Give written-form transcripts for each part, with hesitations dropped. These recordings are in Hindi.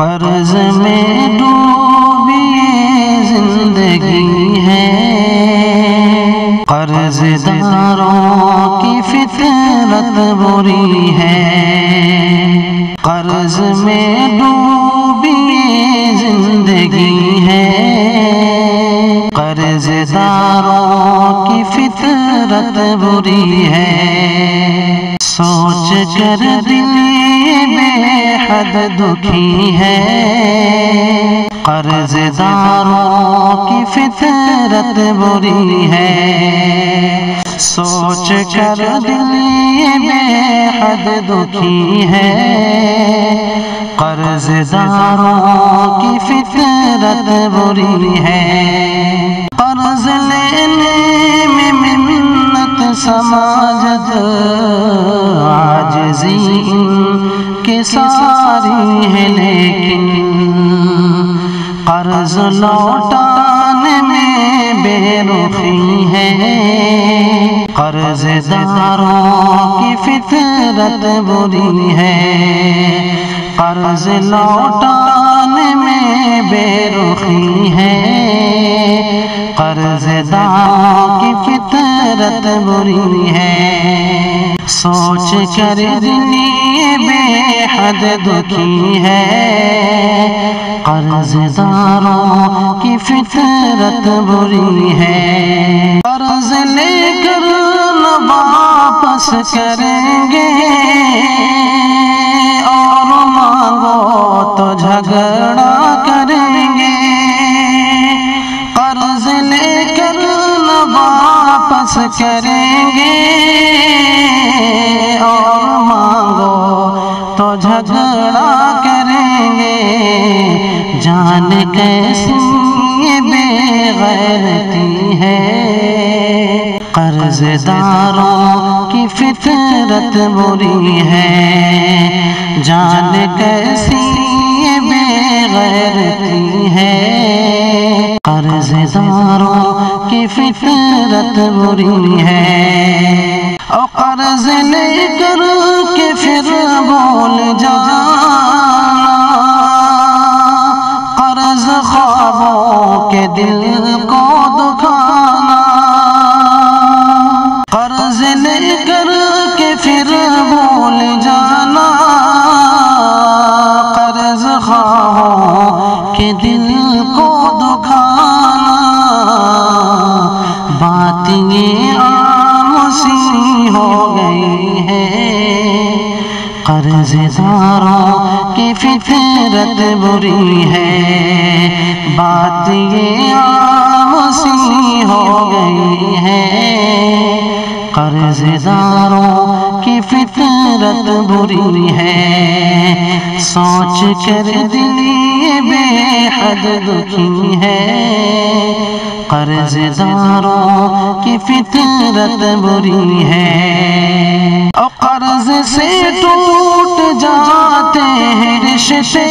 कर्ज में डूबी जिंदगी है, कर्जदारों की फितरत बुरी है। कर्ज में डूबी जिंदगी है, कर्जदारों की फितरत बुरी है। सोच कर दिल बेहद दुखी है, कर्जदारों की फितरत बुरी है। सोच कर दिल बेहद दुखी है, कर्जदारों की फितरत बुरी है। कर्ज लेने में मिन्नत समाजत आजिज़ी इनके सारी है, लेकिन कर्ज लौटाने में बेरुखी है। कर्जदारों की फितरत बुरी है, कर्ज लौटाने में बेरुखी है, कर्जदारों की फितरत बुरी है। सोच कर दिली बेहद दुखी है, कर्जदारों की फितरत बुरी है। कर्ज लेकर न वापस करेंगे और मांगो तो झगड़ा करेंगे, कर्ज लेकर न वापस करेंगे और मांगो तो झगड़ा करेंगे। जान कैसी बेगैरती है, कर्जदारों की फितरत बुरी है। जान कैसी बेगैरती है, कर्जदारों की फितरत बुरी है। और कर्ज लेकर के फिर बोल जा के दिल को दुखाना, कर्ज लेकर के फिर भूल जाना, कर्ज खाओ के दिल को दुखाना। बात ये आम सी हो गई है, कर्जदारों की फितरत बुरी है। बात ये आम सी हो गई है, कर्जदारों की फितरत बुरी है। सोच कर दिल बेहद दुखी है, कर्जदारों की फितरत बुरी है। और कर्ज से टूट जाते हैं रिश्ते,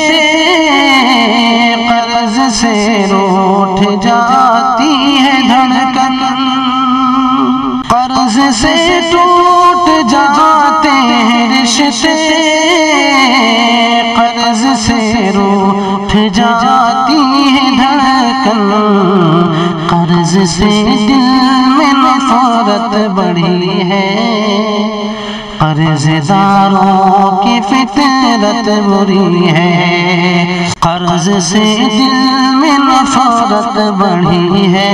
कर्ज से रूठ जाती है धड़कन, कर्ज से टूट जाते हैं रिश्ते, कर्ज से रूठ जाती है धड़कन। कर्ज से दिल में नफरत बढ़ी है, कर्जदारों की फितरत बुरी है। कर्ज से दिल में नफरत बढ़ी है,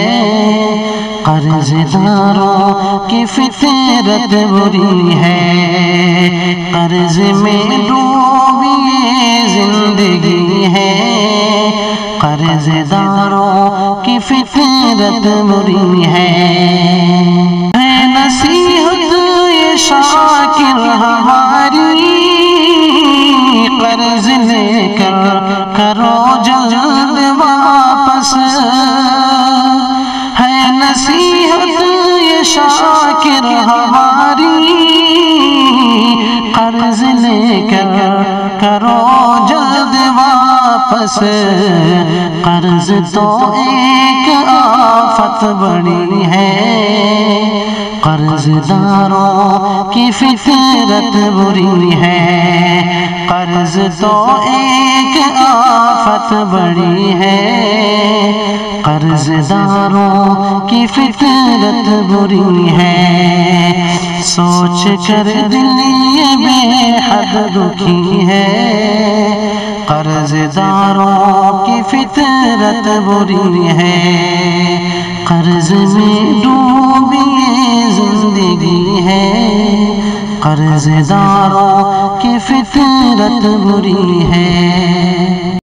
कर्जदारों की फितरत बुरी है। कर्ज में डूबी जिंदगी है, कर्जदारों की फितरत बुरी है। नसीहत ये शाकिर हमारी, कर्ज लेकर करो जल्द वापस, है नसीहत ये शाकिर हमारी, कर्ज लेकर करो जल्द वापस। कर्ज तो एक आफत बड़ी है, कर्जदारों की फितरत बुरी है, कर्ज तो एक आफत बड़ी है, कर्जदारों की फितरत बुरी है। सोच कर दिल ये बेहद दुखी है, कर्जदारों की फितरत बुरी है। कर्ज में डूबी जिंदगी है, कर्जदारों की फितरत बुरी है।